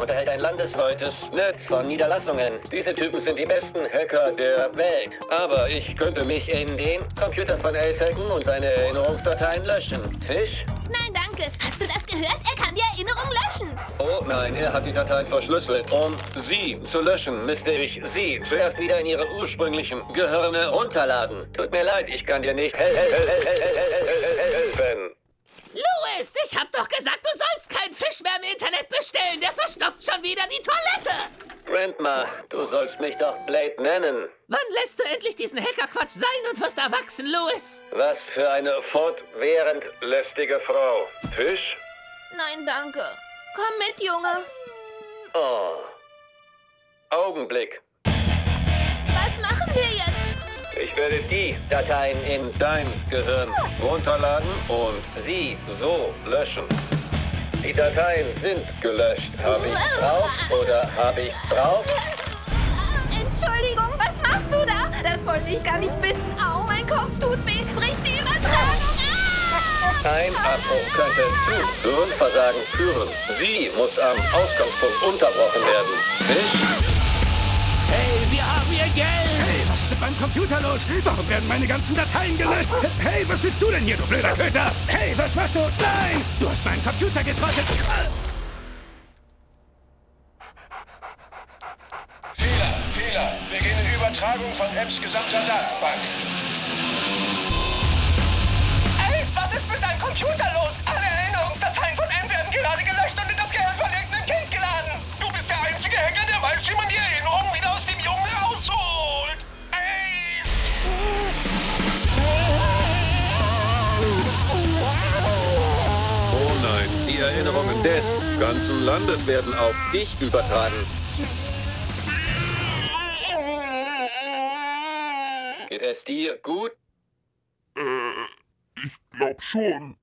unterhält ein landesweites Netz von Niederlassungen. Diese Typen sind die besten Hacker der Welt. Aber ich könnte mich in den Computer von Ace hacken und seine Erinnerungsdateien löschen. Fisch? Nein, danke. Hast du das gehört? Er kann die Erinnerung löschen. Oh nein, er hat die Dateien verschlüsselt. Um sie zu löschen, müsste ich sie zuerst wieder in ihre ursprünglichen Gehirne runterladen. Tut mir leid, ich kann dir nicht helfen. Louis, ich hab doch gesagt, du sollst keinen Fisch mehr im Internet bestellen. Der verstopft schon wieder die Toilette. Grandma, du sollst mich doch Blade nennen. Wann lässt du endlich diesen Hackerquatsch sein und wirst erwachsen, Louis? Was für eine fortwährend lästige Frau. Fisch? Nein, danke. Komm mit, Junge. Oh. Augenblick. Was machen wir jetzt? Ich werde die Dateien in dein Gehirn runterladen und sie so löschen. Die Dateien sind gelöscht. Habe ich's drauf oder habe ich's drauf? Entschuldigung, was machst du da? Das wollte ich gar nicht wissen. Au, mein Kopf tut weh. Bricht die Übertragung. Ein Abbruch könnte zu Hirnversagen führen. Sie muss am Ausgangspunkt unterbrochen werden. Fisch? Hey, wir haben ihr Geld. Hey, was ist mit meinem Computer los? Warum werden meine ganzen Dateien gelöscht? Hey, was willst du denn hier, du blöder Köter? Hey, was machst du? Nein! Du hast meinen Computer geschrottet! Fehler, Fehler. Beginne Übertragung von Apps gesamter Datenbank. Ace, was ist mit deinem Computer los? Alle Erinnerungsdateien von M werden gerade gelöscht und in das Gehirn von irgendeinem Kind geladen. Du bist der einzige Hacker, der weiß, wie man die Erinnerungen wieder aus dem Jungen rausholt. Die Erinnerungen des ganzen Landes werden auf dich übertragen. Geht es dir gut? Ich glaub schon.